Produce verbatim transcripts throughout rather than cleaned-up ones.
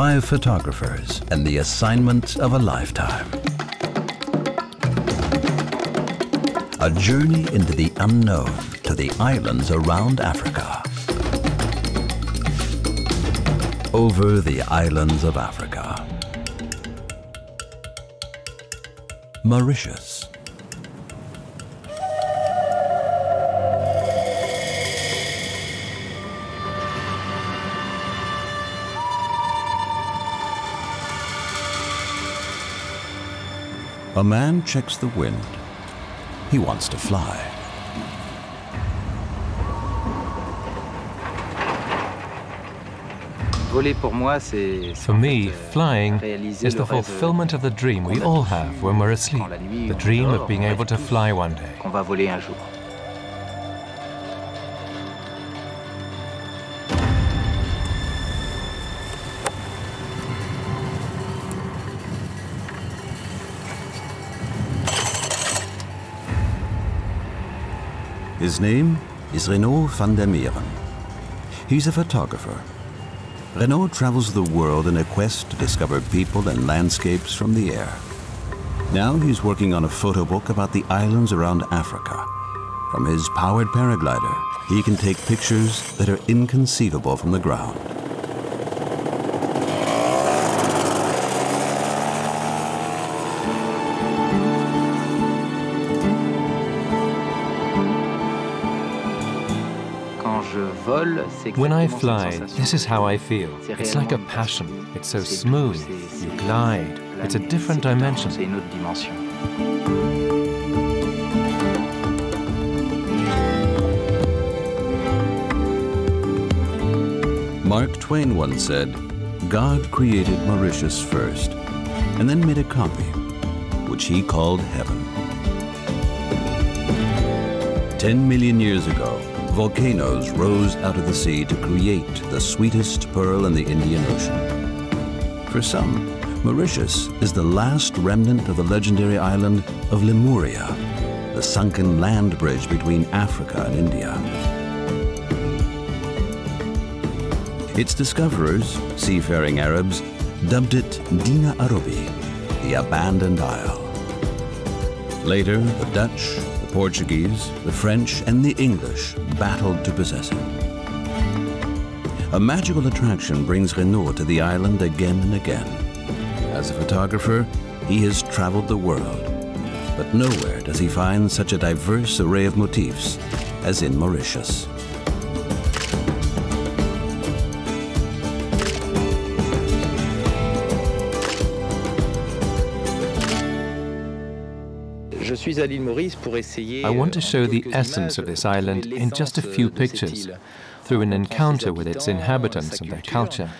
five photographers, and the assignment of a lifetime. A journey into the unknown, to the islands around Africa. Over the islands of Africa. Mauritius. A man checks the wind. He wants to fly. For me, flying is the fulfillment of the dream we all have when we're asleep, the dream of being able to fly one day. His name is Renaud van der Meeren. He's a photographer. Renaud travels the world in a quest to discover people and landscapes from the air. Now he's working on a photo book about the islands around Africa. From his powered paraglider, he can take pictures that are inconceivable from the ground. When I fly, this is how I feel. It's like a passion. It's so smooth. You glide. It's a different dimension. Mark Twain once said, "God created Mauritius first, and then made a copy, which he called heaven." Ten million years ago, volcanoes rose out of the sea to create the sweetest pearl in the Indian Ocean. For some, Mauritius is the last remnant of the legendary island of Lemuria, the sunken land bridge between Africa and India. Its discoverers, seafaring Arabs, dubbed it Dina Arabi, the abandoned isle. Later, the Dutch, the Portuguese, the French, and the English battled to possess it. A magical attraction brings Renaud to the island again and again. As a photographer, he has traveled the world, but nowhere does he find such a diverse array of motifs as in Mauritius. I want to show the essence of this island in just a few pictures, through an encounter with its inhabitants and their culture.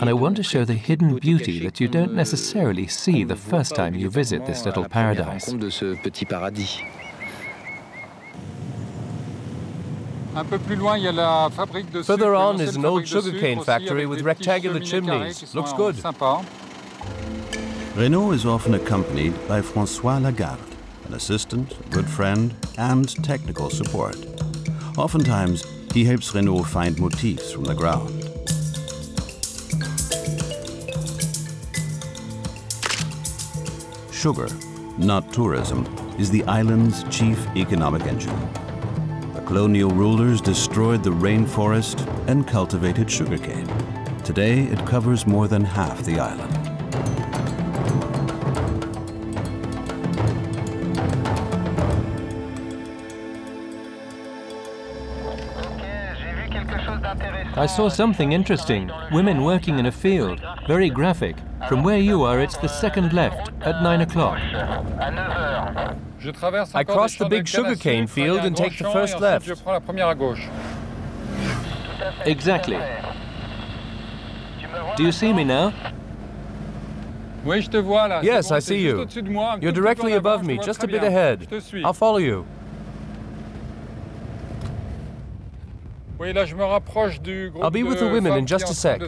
And I want to show the hidden beauty that you don't necessarily see the first time you visit this little paradise. Further on is an old sugarcane factory with rectangular chimneys. Looks good. Renaud is often accompanied by François Lagarde, an assistant, good friend, and technical support. Oftentimes, he helps Renaud find motifs from the ground. Sugar, not tourism, is the island's chief economic engine. The colonial rulers destroyed the rainforest and cultivated sugarcane. Today, it covers more than half the island. I saw something interesting, women working in a field, very graphic. From where you are, it's the second left, at nine o'clock. I cross the big sugarcane field and take the first left. Exactly. Do you see me now? Yes, I see you. You're directly above me, just a bit ahead. I'll follow you. I'll be with the women in just a sec.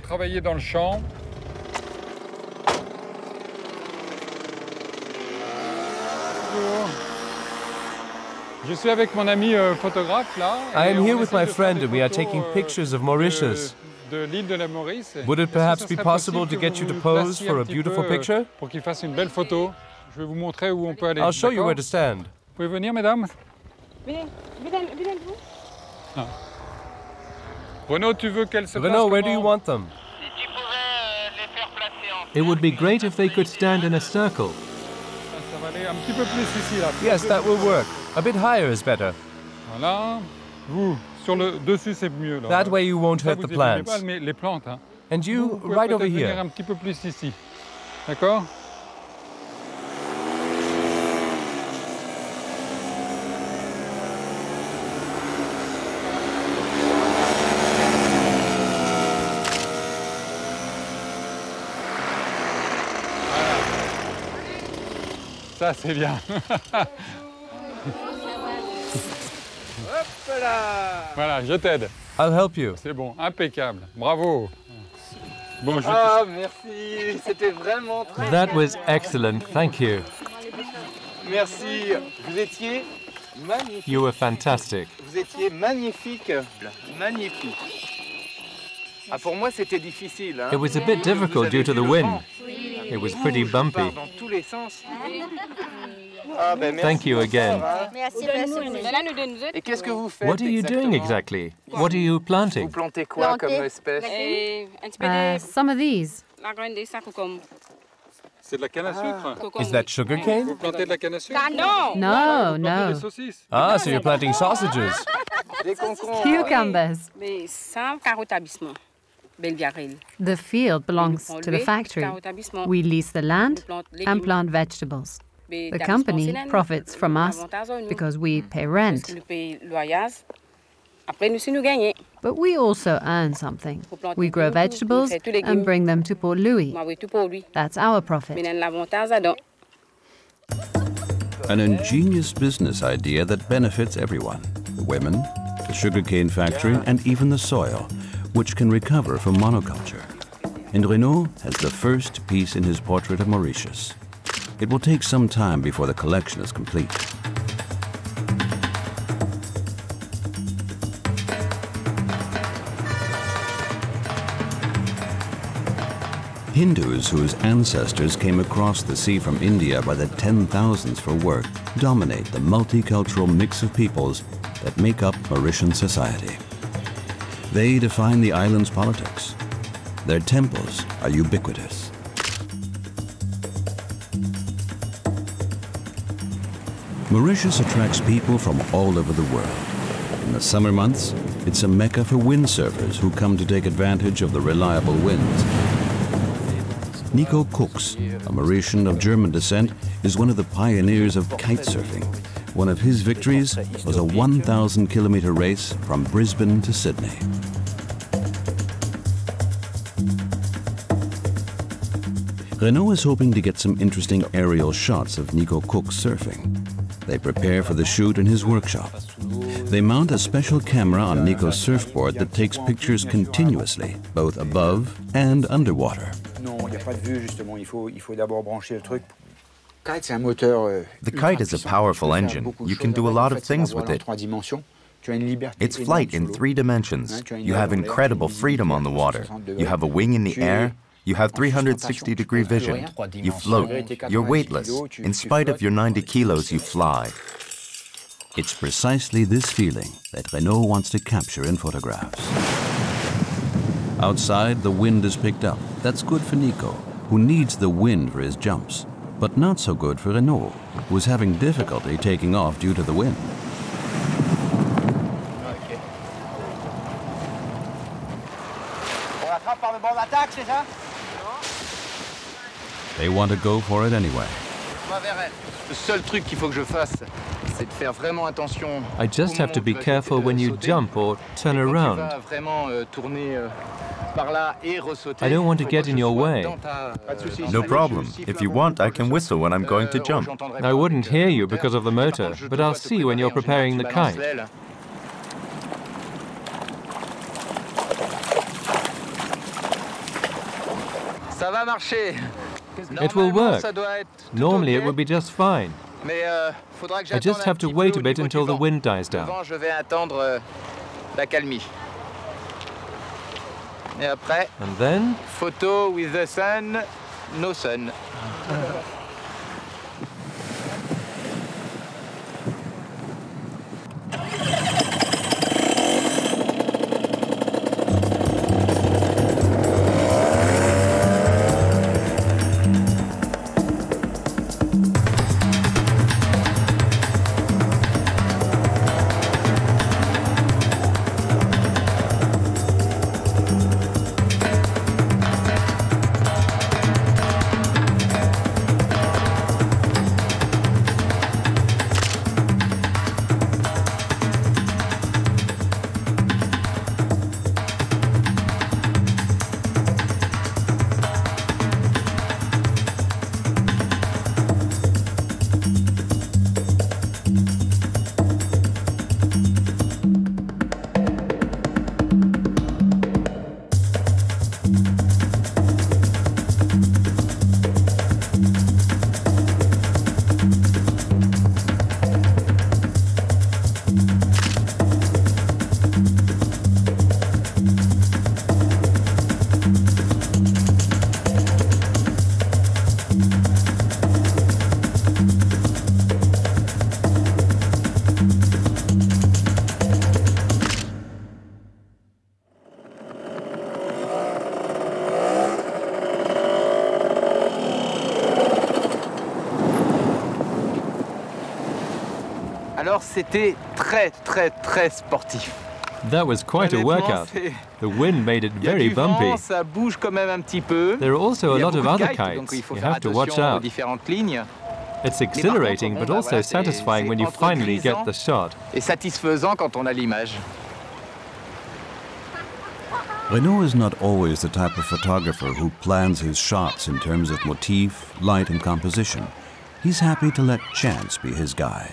I am here with my friend and we are taking pictures of Mauritius. Would it perhaps be possible to get you to pose for a beautiful picture? I'll show you where to stand. Renaud, where do you want them? It would be great if they could stand in a circle. Yes, that will work. A bit higher is better. That way you won't hurt the plants. And you, right over here. Ça, c'est bien. Hop là! Voilà, je t'aide. I'll help you. C'est bon, impeccable. Bravo. Bon, je ah, merci. C'était vraiment très bien. That was excellent. Thank you. Merci. Vous étiez magnifique. You were fantastic. Vous étiez magnifique. Magnifique. Ah, pour moi, c'était difficile. Hein? It was a bit difficult due to the wind. It was pretty bumpy. Thank you again. What are you doing exactly? What are you planting? Uh, some of these. Is that sugarcane? No, no. Ah, so you're planting sausages. Cucumbers. The field belongs to the factory. We lease the land and plant vegetables. The company profits from us because we pay rent. But we also earn something. We grow vegetables and bring them to Port Louis. That's our profit. An ingenious business idea that benefits everyone. The women, the sugarcane factory, and even the soil, which can recover from monoculture. And Renaud has the first piece in his portrait of Mauritius. It will take some time before the collection is complete. Hindus whose ancestors came across the sea from India by the ten thousands for work dominate the multicultural mix of peoples that make up Mauritian society. They define the island's politics. Their temples are ubiquitous. Mauritius attracts people from all over the world. In the summer months, it's a mecca for windsurfers who come to take advantage of the reliable winds. Nico Kux, a Mauritian of German descent, is one of the pioneers of kite surfing. One of his victories was a one thousand kilometer race from Brisbane to Sydney. Renaud is hoping to get some interesting aerial shots of Nico Kux surfing. They prepare for the shoot in his workshop. They mount a special camera on Nico's surfboard that takes pictures continuously, both above and underwater. The kite is a powerful engine. You can do a lot of things with it. It's flight in three dimensions. You have incredible freedom on the water. You have a wing in the air. You have three hundred sixty degree vision. You float. You're weightless. In spite of your ninety kilos, you fly. It's precisely this feeling that Renaud wants to capture in photographs. Outside, the wind is picked up. That's good for Nico, who needs the wind for his jumps. But not so good for Renaud, who was having difficulty taking off due to the wind. They want to go for it anyway. I just have to be careful when you jump or turn around. I don't want to get in your way. No problem. If you want, I can whistle when I'm going to jump. I wouldn't hear you because of the motor, but I'll see when you're preparing the kite. It will work. Normally it would be just fine. I just have to wait a bit until the wind dies down. And then? Photo with the sun, no sun. C'était très très très sportif. That was quite a workout. The wind made it very bumpy. Ça bouge quand même un petit peu. There are also a lot of other kites. You have to watch out. It's exhilarating but also satisfying when you finally get the shot. Et satisfaisant quand on a l'image. Renaud is not always the type of photographer who plans his shots in terms of motif, light and composition. He's happy to let chance be his guide.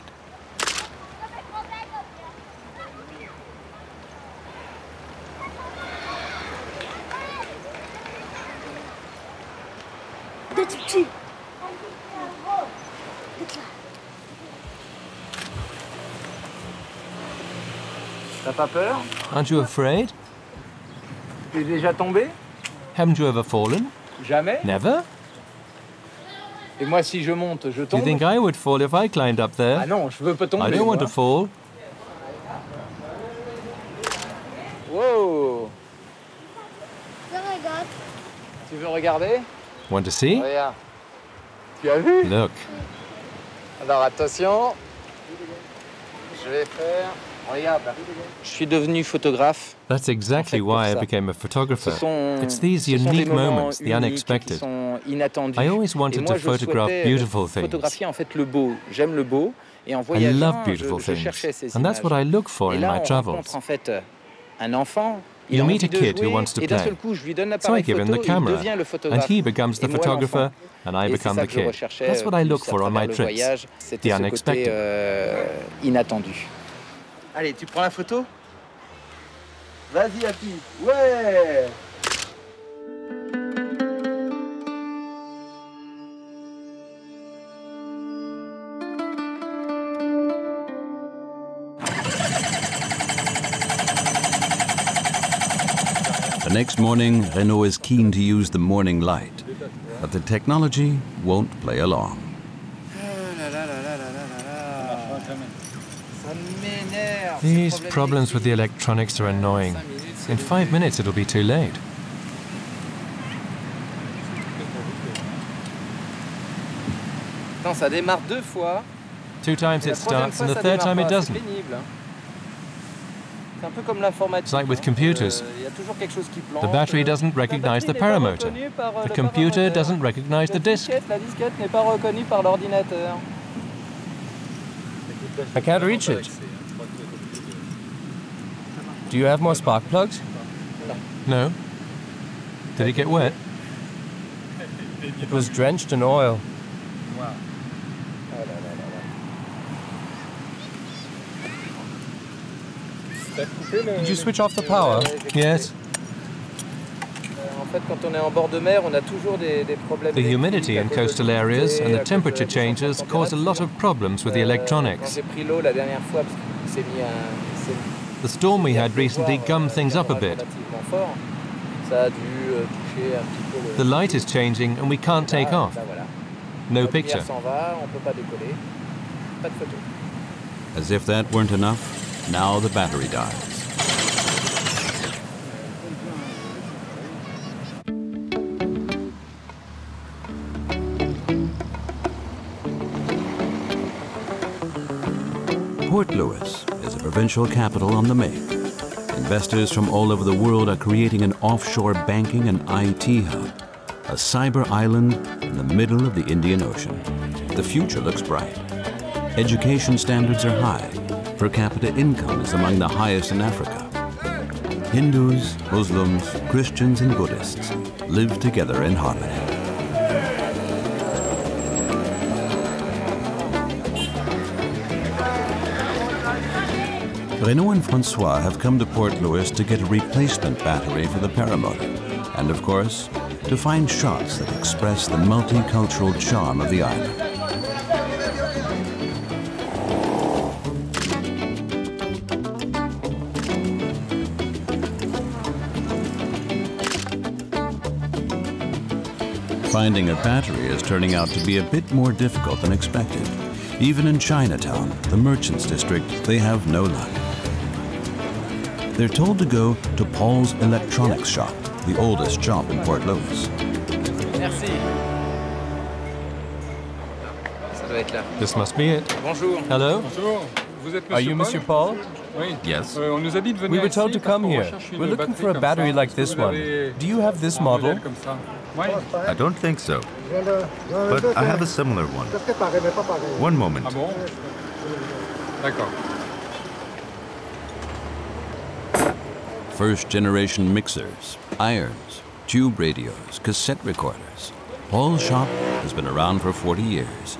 Aren't you afraid? Haven't you ever fallen? Never? You think I would fall if I climbed up there? I don't want to fall. Whoa! Want to see? Look. That's exactly why I became a photographer. It's these unique moments, the unexpected. I always wanted to photograph beautiful things. I love beautiful things, and that's what I look for in my travels. You meet a kid who wants to play, so I give him the camera, and he becomes the photographer, and I become the kid. That's what I look for on my trips, the unexpected. Allez, tu prends la photo? Vas-y, Happy. Ouais! The next morning, Renaud is keen to use the morning light, but the technology won't play along. These problems with the electronics are annoying. In five minutes, it'll be too late. Two times it starts, and the third time it doesn't. It's like with computers. The battery doesn't recognize the paramotor. The computer doesn't recognize the disk. I can't reach it. Do you have more spark plugs? No. Did it get wet? It was drenched in oil. Wow. Did you switch off the power? Yes. The humidity in coastal areas and the temperature changes cause a lot of problems with the electronics. The storm we had recently gummed things up a bit. The light is changing and we can't take off. No picture. As if that weren't enough, now the battery dies. Port Louis is a provincial capital on the make. Investors from all over the world are creating an offshore banking and I T hub, a cyber island in the middle of the Indian Ocean. The future looks bright. Education standards are high. Per capita income is among the highest in Africa. Hindus, Muslims, Christians, and Buddhists live together in harmony. Renaud and François have come to Port Louis to get a replacement battery for the paramotor, and of course, to find shots that express the multicultural charm of the island. Finding a battery is turning out to be a bit more difficult than expected. Even in Chinatown, the Merchants District, they have no luck. They're told to go to Paul's Electronics Shop, the oldest shop in Port Louis. This must be it. Hello? Are you Monsieur Paul? Yes. We were told to come here. We're looking for a battery like this one. Do you have this model? I don't think so, but I have a similar one. One moment. First-generation mixers, irons, tube radios, cassette recorders. Paul's shop has been around for forty years.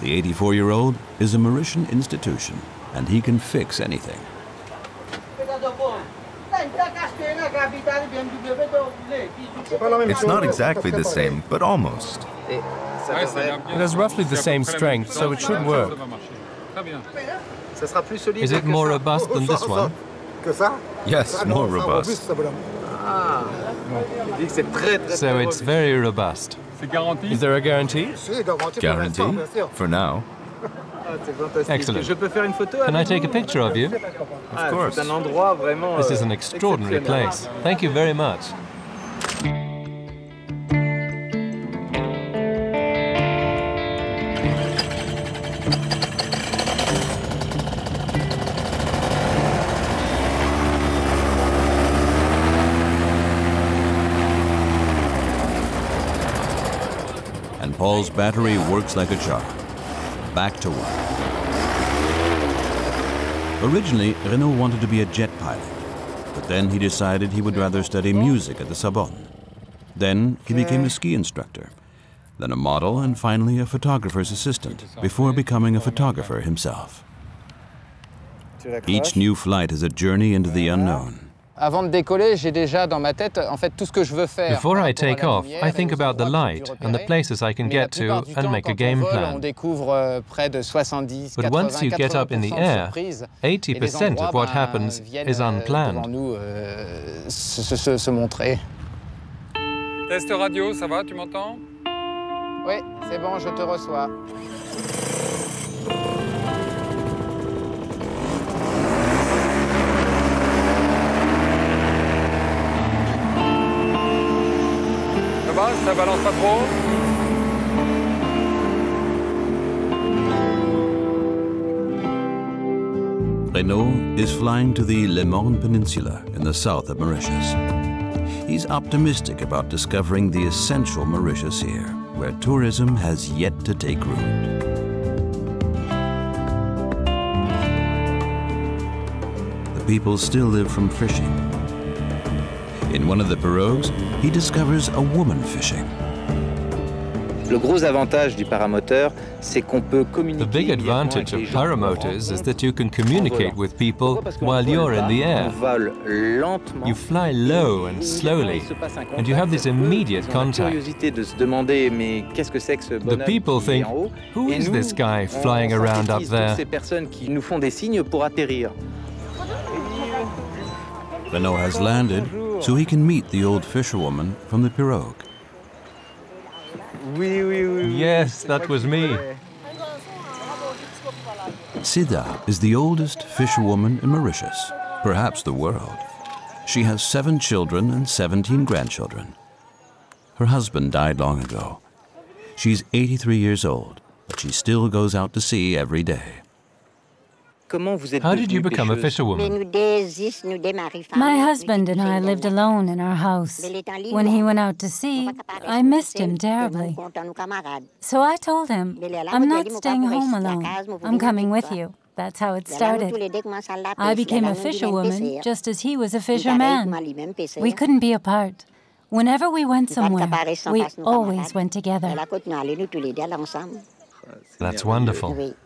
The eighty-four-year-old is a Mauritian institution, and he can fix anything. It's not exactly the same, but almost. It has roughly the same strength, so it should work. Is it more robust than this one? Yes, more robust. So it's very robust. Is there a guarantee? Guarantee? For now. Excellent. Can I take a picture of you? Of course. This is an extraordinary place. Thank you very much. And Paul's battery works like a charm. Back to work. Originally, Renaud wanted to be a jet pilot, but then he decided he would rather study music at the Sorbonne. Then he became a ski instructor, then a model, and finally a photographer's assistant before becoming a photographer himself. Each new flight is a journey into the unknown. Before I take off, I think about the light and the places I can get to and make a game plan. But once you get up in the air, eighty percent of what happens is unplanned. Test radio, ça va, tu m'entends? Oui, c'est bon, je te reçois. Ça balance pas trop. Renaud is flying to the Le Morne Peninsula in the south of Mauritius. He's optimistic about discovering the essential Mauritius here, where tourism has yet to take root. The people still live from fishing. In one of the pirogues, he discovers a woman fishing. The The big advantage of paramotors is that you can communicate with people while you're in the air. You fly low and slowly, and you have this immediate contact. The people think, who is this guy flying around up there? Renaud has landed, so he can meet the old fisherwoman from the pirogue. Yes, that was me. Sidah is the oldest fisherwoman in Mauritius, perhaps the world. She has seven children and seventeen grandchildren. Her husband died long ago. She's eighty-three years old, but she still goes out to sea every day. How did you become a fisherwoman? My husband and I lived alone in our house. When he went out to sea, I missed him terribly. So I told him, I'm not staying home alone. I'm coming with you. That's how it started. I became a fisherwoman just as he was a fisherman. We couldn't be apart. Whenever we went somewhere, we always went together. That's wonderful.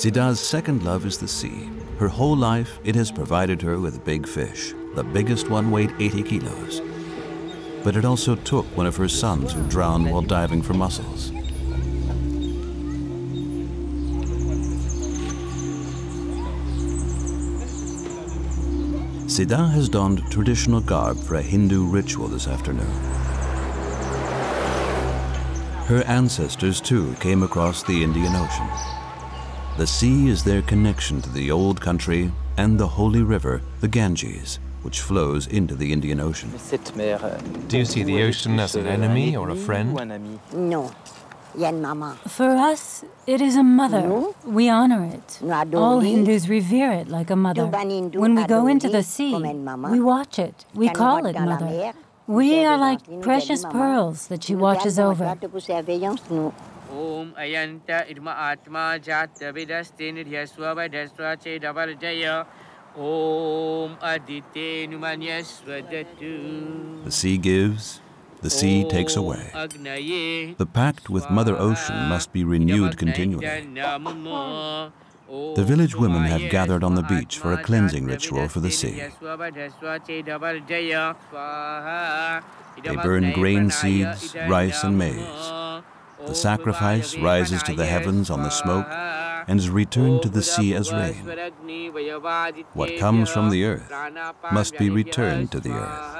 Sidah's second love is the sea. Her whole life, it has provided her with big fish. The biggest one weighed eighty kilos. But it also took one of her sons who drowned while diving for mussels. Sidah has donned traditional garb for a Hindu ritual this afternoon. Her ancestors, too, came across the Indian Ocean. The sea is their connection to the old country and the holy river, the Ganges, which flows into the Indian Ocean. Do you see the ocean as an enemy or a friend? No. For us, it is a mother. We honor it. All Hindus revere it like a mother. When we go into the sea, we watch it. We call it mother. We are like precious pearls that she watches over. Om Ayanta Idma Atma Jat Djabeda Stenid Yaswava Dastra Che Davar Jaya Om Adite Numanyaswa Datu. The sea gives, the sea takes away. The pact with Mother Ocean must be renewed continually. The village women have gathered on the beach for a cleansing ritual for the sea. They burn grain seeds, rice and maize. The sacrifice rises to the heavens on the smoke and is returned to the sea as rain. What comes from the earth must be returned to the earth.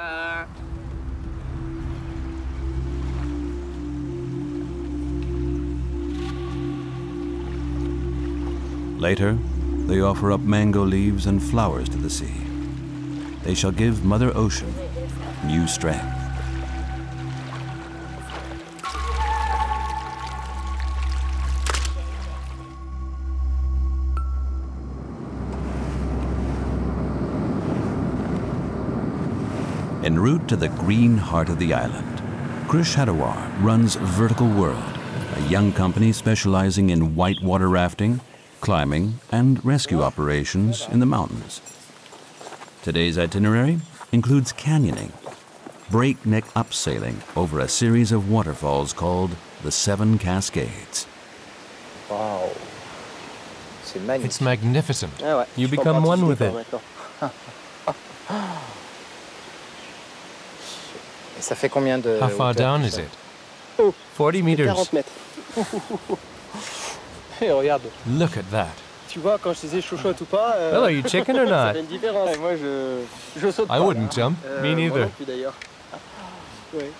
Later, they offer up mango leaves and flowers to the sea. They shall give Mother Ocean new strength. En route to the green heart of the island, Krish Hadawar runs Vertical World, a young company specializing in whitewater rafting, climbing, and rescue operations in the mountains. Today's itinerary includes canyoning, breakneck upsailing over a series of waterfalls called the Seven Cascades. Wow. It's magnificent. You become one with it. How far down is it? forty meters. Look at that. Well, are you chicken or not? I wouldn't jump. Me neither. It's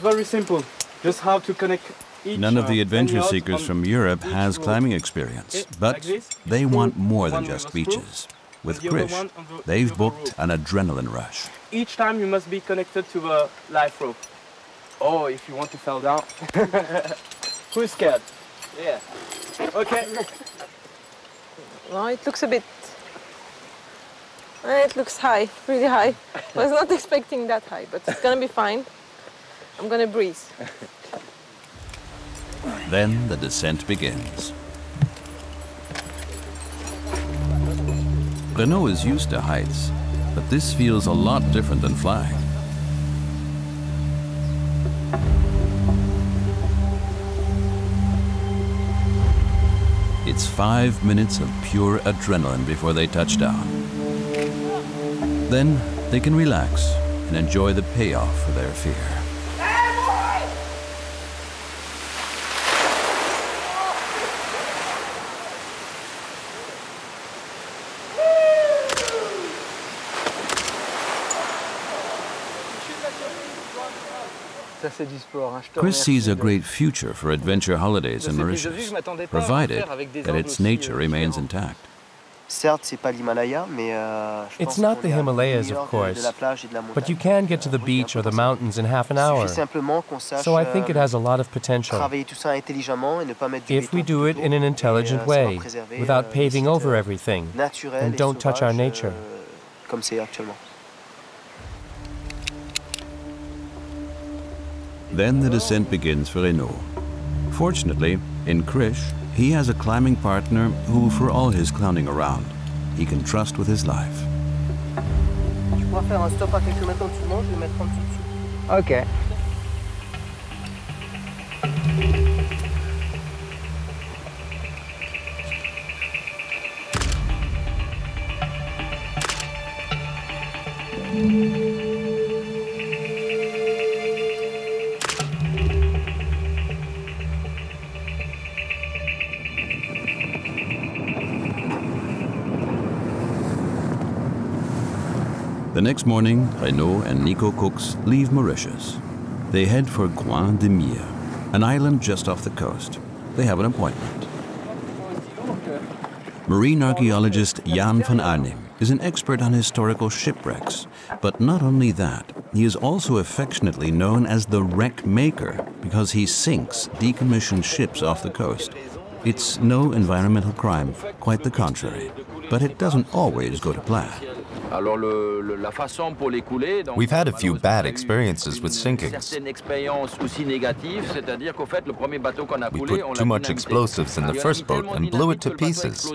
very simple. Just how to connect each. None of the adventure seekers from Europe has climbing experience, but they want more than just beaches. With Krish, they've booked an adrenaline rush. Each time you must be connected to a life rope. Oh, if you want to fall down. Who's scared? Yeah. Okay. Well, it looks a bit... It looks high, really high. I was not expecting that high, but it's gonna be fine. I'm gonna breeze. Then the descent begins. Renaud is used to heights, but this feels a lot different than flying. It's five minutes of pure adrenaline before they touch down. Then they can relax and enjoy the payoff for their fear. Krish sees a great future for adventure holidays in Mauritius, provided that its nature remains intact. It's not the Himalayas, of course, but you can get to the beach or the mountains in half an hour. So I think it has a lot of potential, if we do it in an intelligent way, without paving over everything, and don't touch our nature. Then the descent begins for Renaud. Fortunately, in Krish, he has a climbing partner who, for all his clowning around, he can trust with his life. Okay. The next morning, Renaud and Nico Kux leave Mauritius. They head for Gouin de Mire, an island just off the coast. They have an appointment. Marine archaeologist Jan van Arnim is an expert on historical shipwrecks. But not only that, he is also affectionately known as the wreck maker because he sinks decommissioned ships off the coast. It's no environmental crime, quite the contrary. But it doesn't always go to plan. We've had a few bad experiences with sinkings. We put too much explosives in the first boat and blew it to pieces.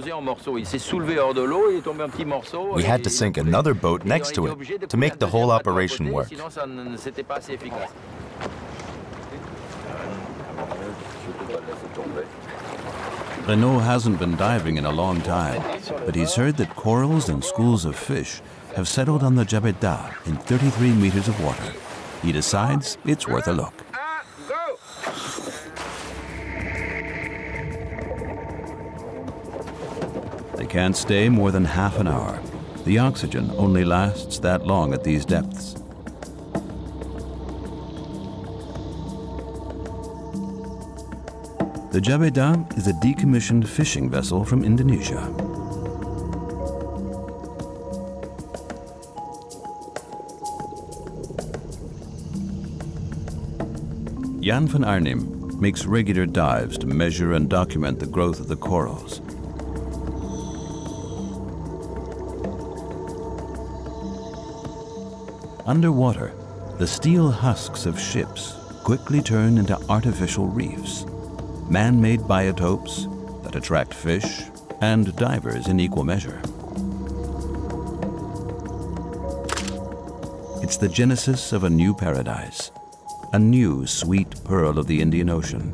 We had to sink another boat next to it to make the whole operation work. Renaud hasn't been diving in a long time, but he's heard that corals and schools of fish have settled on the Djabeda in thirty-three meters of water. He decides it's worth a look. They can't stay more than half an hour. The oxygen only lasts that long at these depths. The Djabeda is a decommissioned fishing vessel from Indonesia. Jan van Arnim makes regular dives to measure and document the growth of the corals. Underwater, the steel husks of ships quickly turn into artificial reefs. Man-made biotopes that attract fish and divers in equal measure. It's the genesis of a new paradise, a new sweet pearl of the Indian Ocean.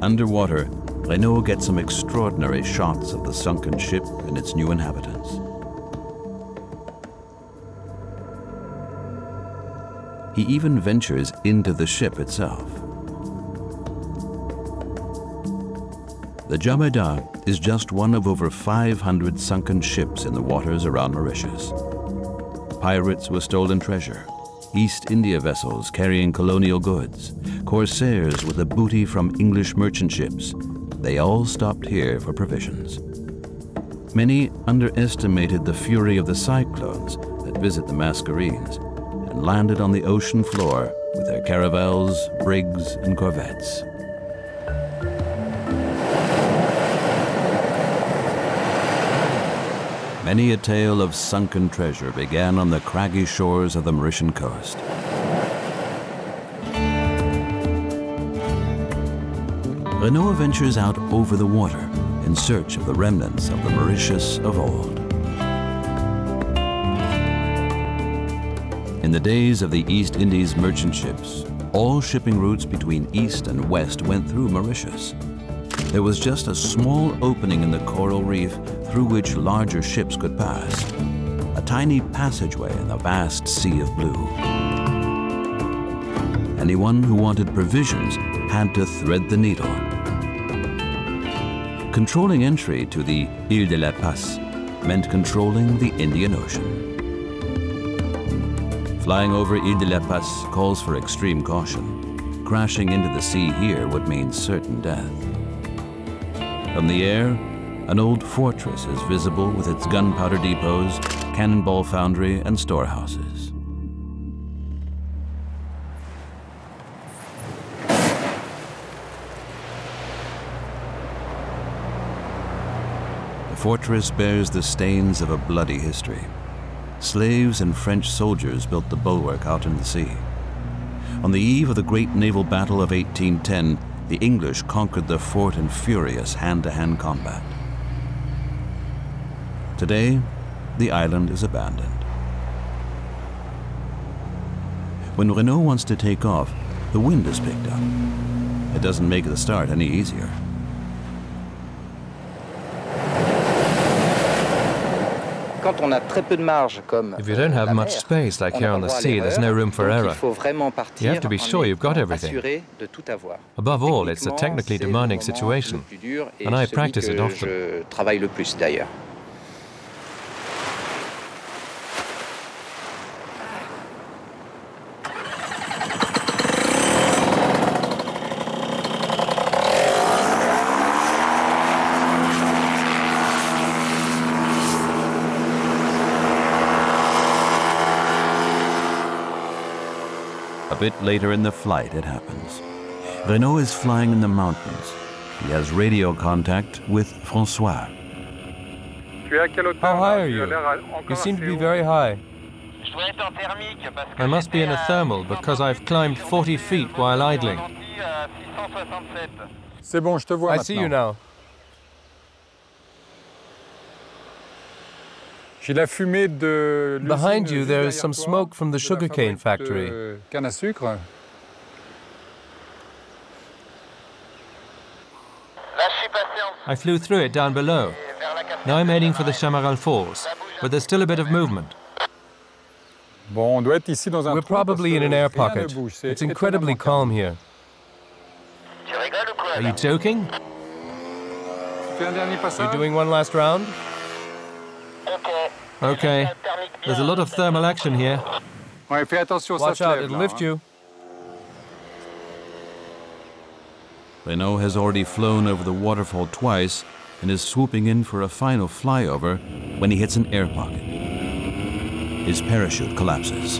Underwater, Renaud gets some extraordinary shots of the sunken ship and its new inhabitants. He even ventures into the ship itself. The Djabeda is just one of over five hundred sunken ships in the waters around Mauritius. Pirates with stolen treasure, East India vessels carrying colonial goods, corsairs with the booty from English merchant ships, they all stopped here for provisions. Many underestimated the fury of the cyclones that visit the Mascarenes, and landed on the ocean floor with their caravels, brigs, and corvettes. Many a tale of sunken treasure began on the craggy shores of the Mauritian coast. Renaud ventures out over the water in search of the remnants of the Mauritius of old. In the days of the East Indies merchant ships, All shipping routes between east and west went through Mauritius. There was just a small opening in the coral reef through which larger ships could pass, a tiny passageway in the vast sea of blue. Anyone who wanted provisions had to thread the needle. Controlling entry to the Île de la Passe meant controlling the Indian Ocean. Flying over Île de la Passe calls for extreme caution. Crashing into the sea here would mean certain death. From the air, an old fortress is visible with its gunpowder depots, cannonball foundry, and storehouses. The fortress bears the stains of a bloody history. Slaves and French soldiers built the bulwark out in the sea. On the eve of the great naval battle of eighteen ten, the English conquered the fort in furious hand-to-hand combat. Today, the island is abandoned. When Renaud wants to take off, the wind is picked up. It doesn't make the start any easier. If you don't have much space, like here on the sea, there's no room for error. You have to be sure you've got everything. Above all, it's a technically demanding situation, and I practice it often. A bit later in the flight it happens. Renaud is flying in the mountains. He has radio contact with François. How high are you? You seem to be very high. I must be in a thermal because I've climbed forty feet while idling. I see you now. Behind you, there is some smoke from the sugarcane factory. I flew through it down below. Now I'm heading for the Chamarel Falls, but there's still a bit of movement. We're probably in an air pocket. It's incredibly calm here. Are you joking? You're doing one last round? Okay, there's a lot of thermal action here. Watch out, it'll lift you. Renaud has already flown over the waterfall twice and is swooping in for a final flyover when he hits an air pocket. His parachute collapses.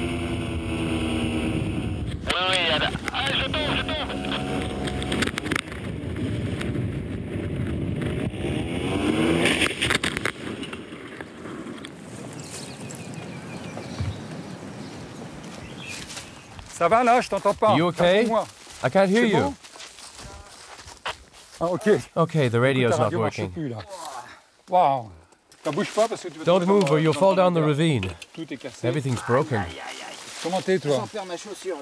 You okay? I can't hear you. Okay, the radio's not working. Don't move or you'll fall down the ravine. Everything's broken.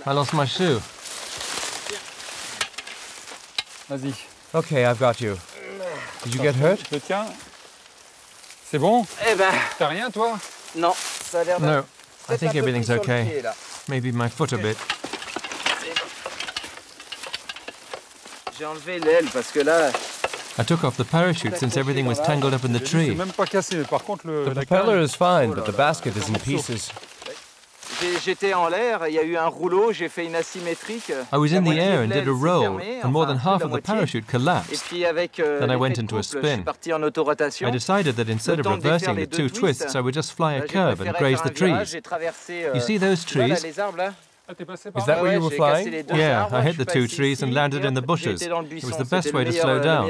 I lost my shoe. Okay, I've got you. Did you get hurt? No, I think everything's okay. Maybe my foot a bit. I took off the parachute since everything was tangled up in the tree. The propeller is fine, but the basket is in pieces. I was in the air and did a roll, and more than half of the parachute collapsed. Then I went into a spin. I decided that instead of reversing the two twists, I would just fly a curve and graze the trees. You see those trees? Is that where you were flying? Yeah, I hit the two trees and landed in the bushes. It was the best way to slow down.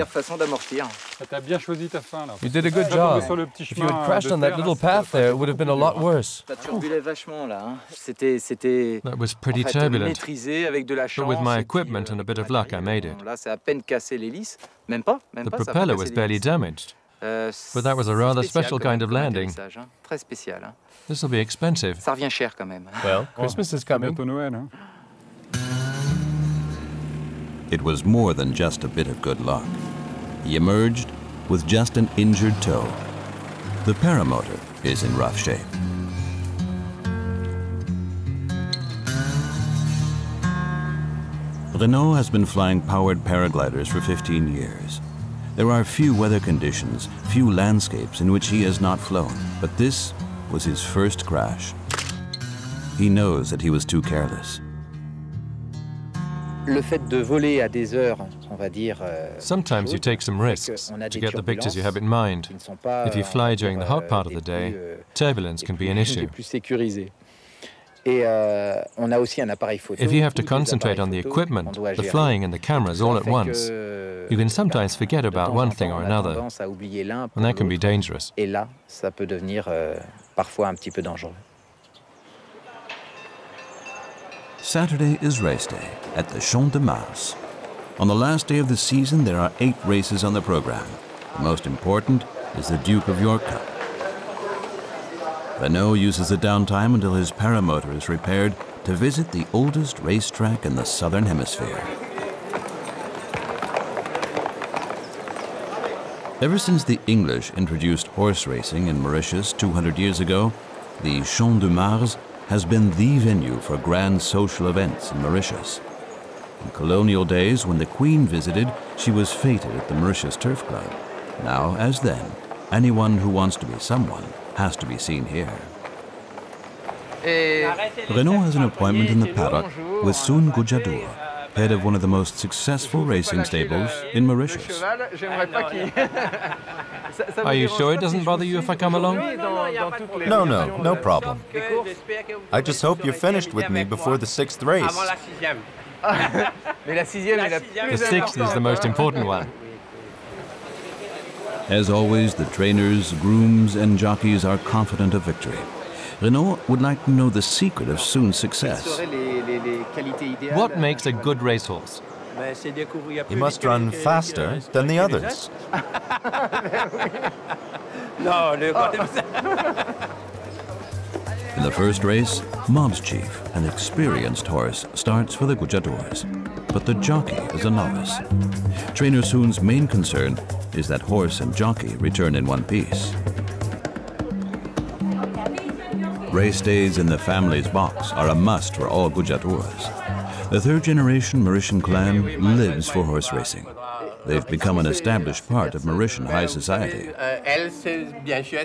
You did a good job. If you had crashed on that little path there, it would have been a lot worse. That was pretty turbulent. But with my equipment and a bit of luck, I made it. The propeller was barely damaged. But that was a rather special kind of landing. This will be expensive. Well, Christmas is coming. It was more than just a bit of good luck. He emerged with just an injured toe. The paramotor is in rough shape. Renaud has been flying powered paragliders for fifteen years. There are few weather conditions, few landscapes in which he has not flown, but this was his first crash. He knows that he was too careless. Sometimes you take some risks to get the pictures you have in mind. If you fly during the hot part of the day, turbulence can be an issue. If you have to concentrate on the equipment, the flying and the cameras all at once, you can sometimes forget about one thing or another, and that can be dangerous. Saturday is race day at the Champ de Mars. On the last day of the season, there are eight races on the program. The most important is the Duke of York Cup. Renaud uses the downtime until his paramotor is repaired to visit the oldest racetrack in the Southern Hemisphere. Ever since the English introduced horse racing in Mauritius two hundred years ago, the Champ de Mars has been the venue for grand social events in Mauritius. In colonial days, when the Queen visited, she was feted at the Mauritius Turf Club. Now, as then, anyone who wants to be someone has to be seen here. Renaud has an appointment in the paddock with Soon Gujadhur, head of one of the most successful racing stables in Mauritius. Are you sure it doesn't bother you if I come along? No, no, no problem. I just hope you're finished with me before the sixth race. The sixth is the most important one. As always, the trainers, grooms, and jockeys are confident of victory. Renaud would like to know the secret of Soon's success. What makes a good racehorse? He must run faster than the others. In the first race, Mob's Chief, an experienced horse, starts for the Gujadhurs. But the jockey is a novice. Trainer Soon's main concern is that horse and jockey return in one piece. Race days in the family's box are a must for all Gujadhurs. The third-generation Mauritian clan lives for horse racing. They've become an established part of Mauritian high society. That's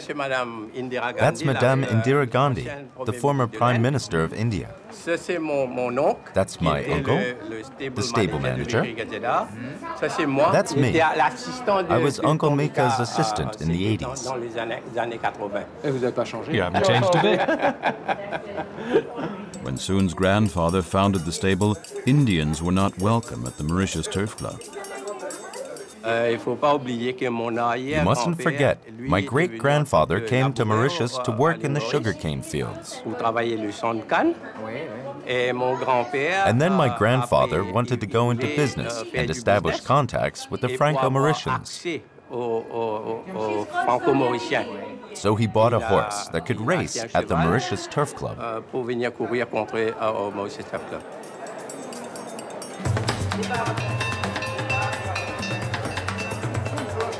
Madame Indira Gandhi, the former Prime Minister of India. That's my uncle, the stable manager. That's me. I was Uncle Mika's assistant in the eighties. You haven't changed a bit. When Soon's grandfather founded the stable, Indians were not welcome at the Mauritius Turf Club. You mustn't forget, my great-grandfather came to Mauritius to work in the sugarcane fields. And then my grandfather wanted to go into business and establish contacts with the Franco-Mauritians. So he bought a horse that could race at the Mauritius Turf Club.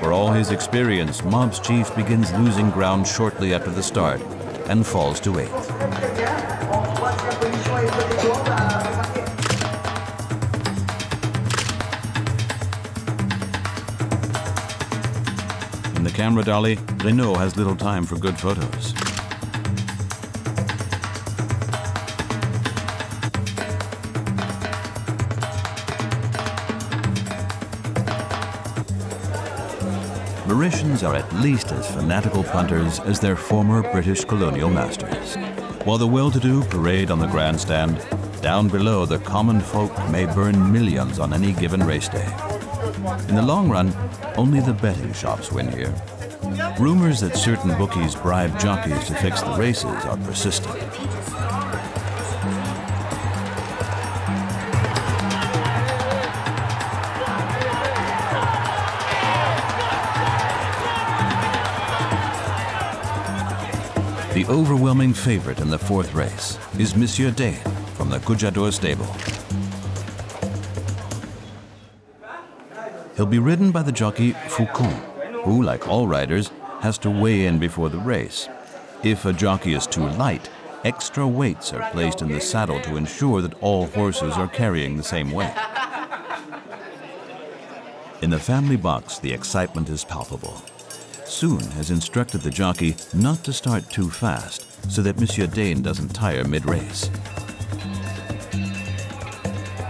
For all his experience, Mob's Chief begins losing ground shortly after the start and falls to eighth. In the camera dolly, Renaud has little time for good photos. Mauritians are at least as fanatical punters as their former British colonial masters. While the well-to-do parade on the grandstand, down below the common folk may burn millions on any given race day. In the long run, only the betting shops win here. Rumors that certain bookies bribe jockeys to fix the races are persistent. The overwhelming favorite in the fourth race is Monsieur Dane from the Gujadhur stable. He'll be ridden by the jockey Foucon, who, like all riders, has to weigh in before the race. If a jockey is too light, extra weights are placed in the saddle to ensure that all horses are carrying the same weight. In the family box, the excitement is palpable. Soon has instructed the jockey not to start too fast so that Monsieur Dane doesn't tire mid-race.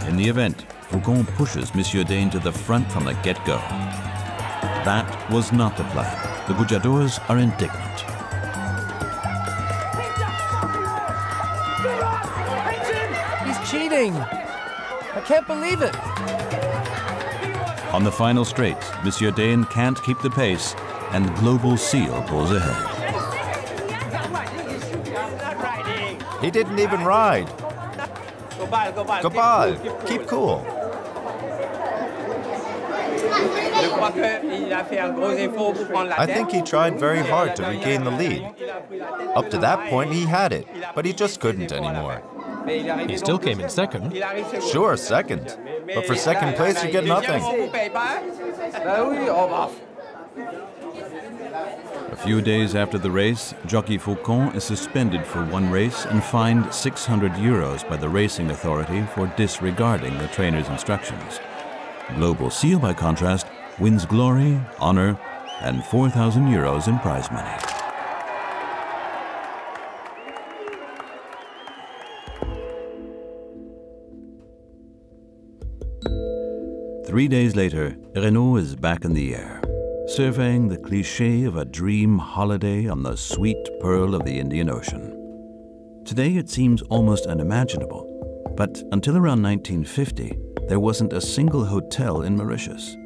In the event, Foucon pushes Monsieur Dane to the front from the get-go. That was not the plan. The Gujadhurs are indignant. He's cheating! I can't believe it! On the final straight, Monsieur Dane can't keep the pace, and Global Seal pulls ahead. He didn't even ride. Goodbye, keep cool. I think he tried very hard to regain the lead. Up to that point, he had it, but he just couldn't anymore. He still came in second. Sure, second. But for second place, you get nothing. A few days after the race, jockey Foucon is suspended for one race and fined six hundred euros by the racing authority for disregarding the trainer's instructions. Global Seal, by contrast, wins glory, honor, and four thousand euros in prize money. Three days later, Renaud is back in the air, surveying the cliché of a dream holiday on the sweet pearl of the Indian Ocean. Today it seems almost unimaginable, but until around nineteen fifty, there wasn't a single hotel in Mauritius.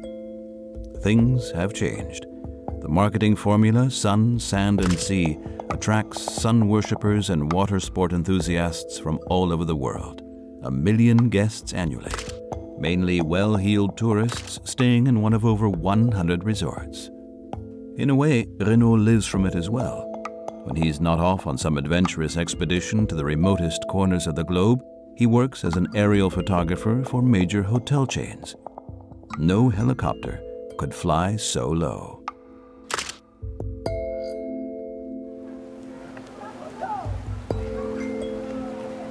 Things have changed. The marketing formula, sun, sand, and sea, attracts sun worshippers and water sport enthusiasts from all over the world. A million guests annually. Mainly well-heeled tourists staying in one of over one hundred resorts. In a way, Renaud lives from it as well. When he's not off on some adventurous expedition to the remotest corners of the globe, he works as an aerial photographer for major hotel chains. No helicopter could fly so low.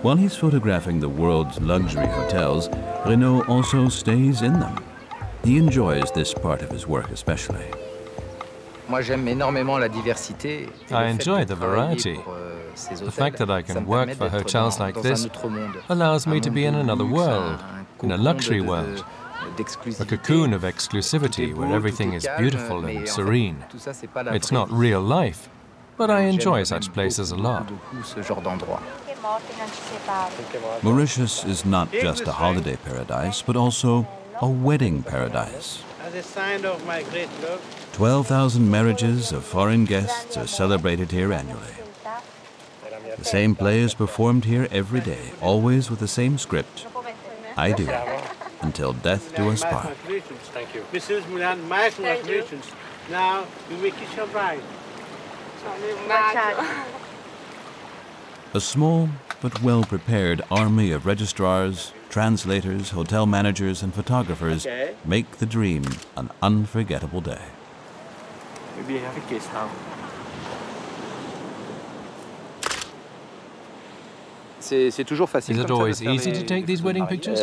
While he's photographing the world's luxury hotels, Renaud also stays in them. He enjoys this part of his work especially. I enjoy the variety. The fact that I can work for hotels like this allows me to be in another world, in a luxury world, a cocoon of exclusivity where everything is beautiful and serene. It's not real life, but I enjoy such places a lot. Mauritius is not just a holiday paradise, but also a wedding paradise. twelve thousand marriages of foreign guests are celebrated here annually. The same play is performed here every day, always with the same script. I do, until death do us part. Thank you. Missus Mulan, my congratulations. Now, you may kiss your bride. A small but well-prepared army of registrars, translators, hotel managers, and photographers okay. make the dream an unforgettable day. Maybe I have a kiss now. Is it always easy to take these wedding pictures?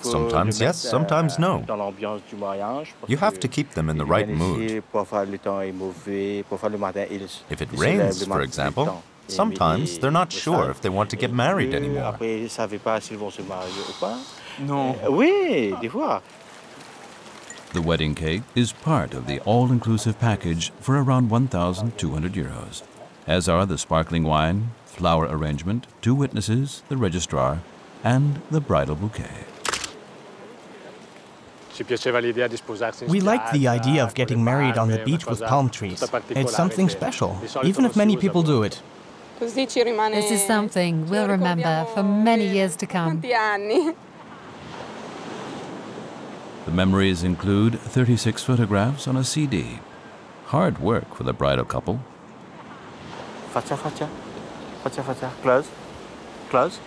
Sometimes yes, sometimes no. You have to keep them in the right mood. If it rains, for example, sometimes they're not sure if they want to get married anymore. No. The wedding cake is part of the all-inclusive package for around one thousand two hundred euros. As are the sparkling wine, flower arrangement, two witnesses, the registrar, and the bridal bouquet. We like the idea of getting married on the beach with palm trees. It's something special, even if many people do it. This is something we'll remember for many years to come. The memories include thirty-six photographs on a C D. Hard work for the bridal couple. Facha, facha, facha, facha, close, close,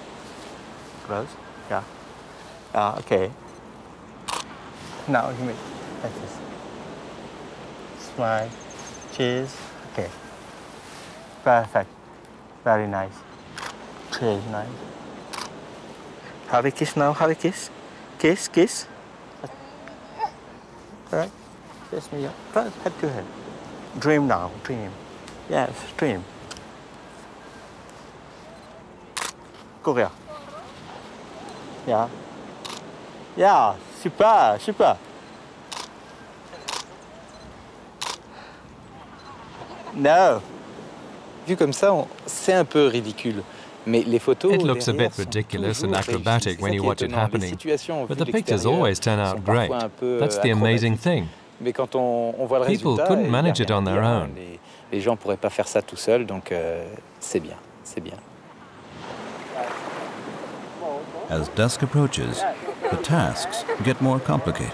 close, yeah, yeah, okay. No, you mean, that's just smile, cheese, okay. Perfect, very nice, cheese, nice. Have a kiss now, have a kiss, kiss, kiss. All right, kiss me, yeah. Head to head. Dream now, dream, yes, dream. Korea. Yeah. Yeah, super, super. No. Vu comme ça, c'est un peu ridicule. Mais les photos. It looks a bit ridiculous and acrobatic when you watch it happening. But the pictures always turn out great. That's the amazing thing. Mais quand on, on voit le résultat, people couldn't manage it on their own. Les, les gens pourraient pas faire ça tout seuls, donc euh, c'est bien, c'est bien. As dusk approaches, the tasks get more complicated.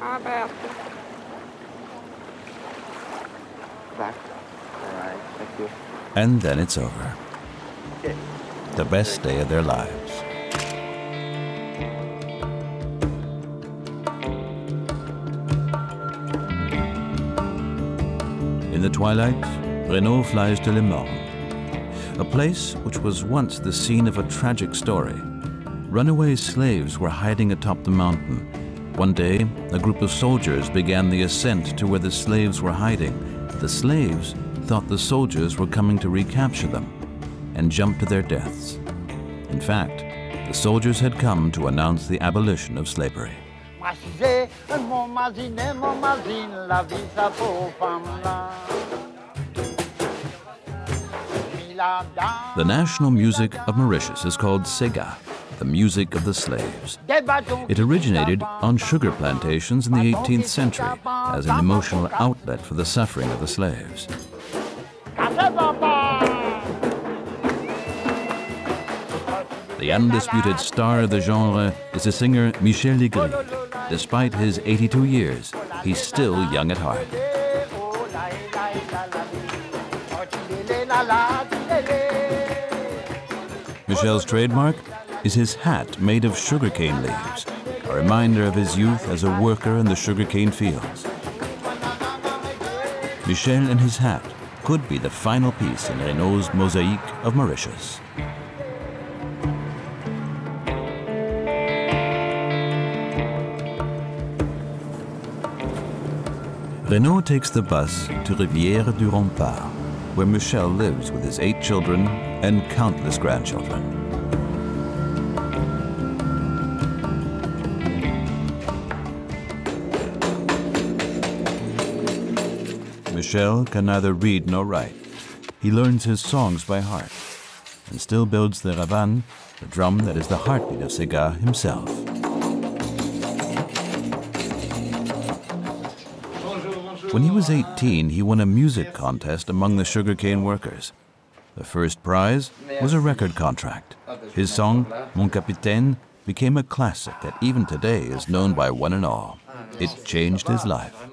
How about back? All right, thank you. And then it's over. Okay. The best day of their lives. In the twilight, Renaud flies to Le Morne. A place which was once the scene of a tragic story. Runaway slaves were hiding atop the mountain. One day, a group of soldiers began the ascent to where the slaves were hiding. The slaves thought the soldiers were coming to recapture them and jumped to their deaths. In fact, the soldiers had come to announce the abolition of slavery. The national music of Mauritius is called Sega, the music of the slaves. It originated on sugar plantations in the eighteenth century as an emotional outlet for the suffering of the slaves. The undisputed star of the genre is the singer Michel Legris. Despite his eighty-two years, he's still young at heart. Michel's trademark is his hat made of sugarcane leaves, a reminder of his youth as a worker in the sugarcane fields. Michel and his hat could be the final piece in Renaud's mosaic of Mauritius. Renaud takes the bus to Rivière du Rempart, where Michel lives with his eight children and countless grandchildren. Michel can neither read nor write. He learns his songs by heart and still builds the ravan, the drum that is the heartbeat of Sega himself. When he was eighteen, he won a music contest among the sugarcane workers. The first prize was a record contract. His song, Mon Capitaine, became a classic that even today is known by one and all. It changed his life.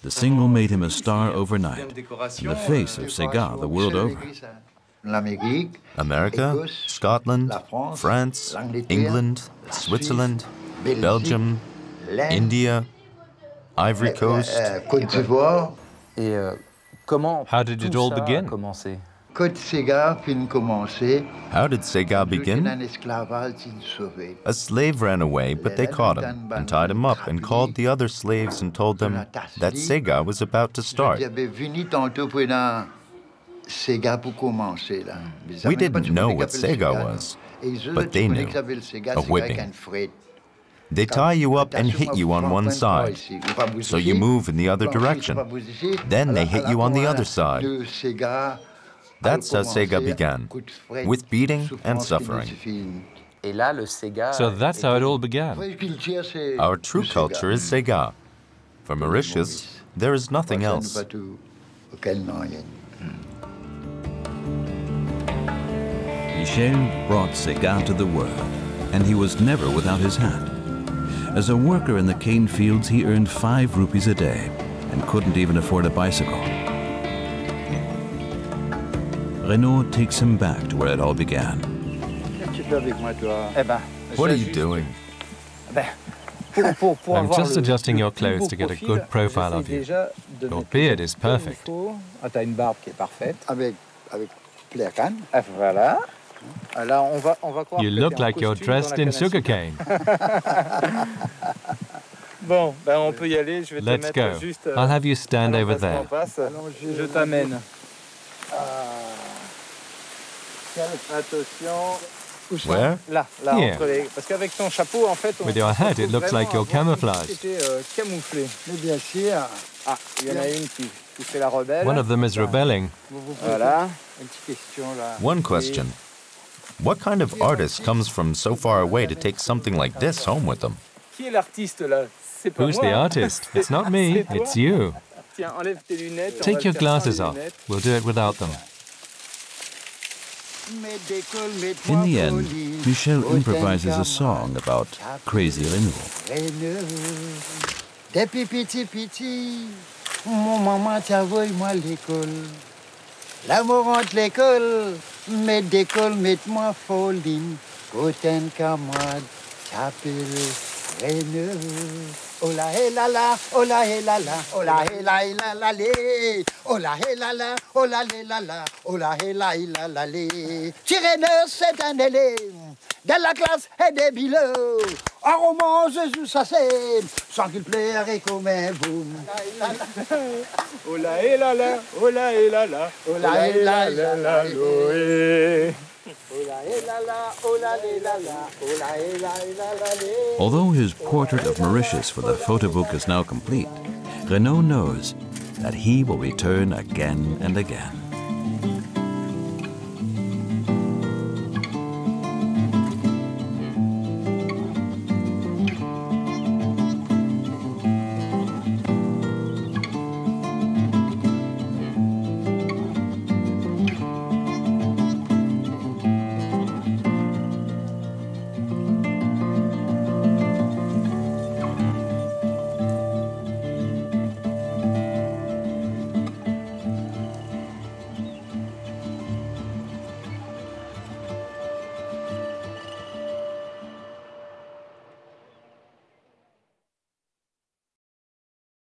The single made him a star overnight, in the face of Sega the world over. America, Scotland, France, England, Switzerland, Belgium, India, Ivory Coast. How did it all begin? How did Sega begin? A slave ran away, but they caught him and tied him up and called the other slaves and told them that Sega was about to start. We didn't know what Sega was, but they knew. A whipping. They tie you up and hit you on one side, so you move in the other direction. Then they hit you on the other side. That's how Sega began, with beating and suffering. So that's how it all began. Our true culture is Sega. For Mauritius, there is nothing else. Michel brought Sega to the world, and he was never without his hat. As a worker in the cane fields, he earned five rupees a day and couldn't even afford a bicycle. Renaud takes him back to where it all began. What are you doing? I'm just adjusting your clothes to get a good profile of you. Your beard is perfect. You look like you're dressed in sugarcane. Let's go. I'll have you stand over there. Where? Here. With your hat, it looks like you're camouflaged. One of them is rebelling. One question. What kind of artist comes from so far away to take something like this home with them? Who's the artist? It's not me, it's you. Take your glasses off. We'll do it without them. In the end, Michel improvises a song about crazy Renaud. Ola he la la, ola he la la, ola he la la la le, ola he la la, ola le la la, ola he la la la le. Tyréneux, c'est un élève de la classe et des bileux. En roman, Jésus s'assène, sans qu'il plaire et comme un boum. Ola he la la, ola he la la, ola he la la la le. Although his portrait of Mauritius for the photobook is now complete, Renaud knows that he will return again and again.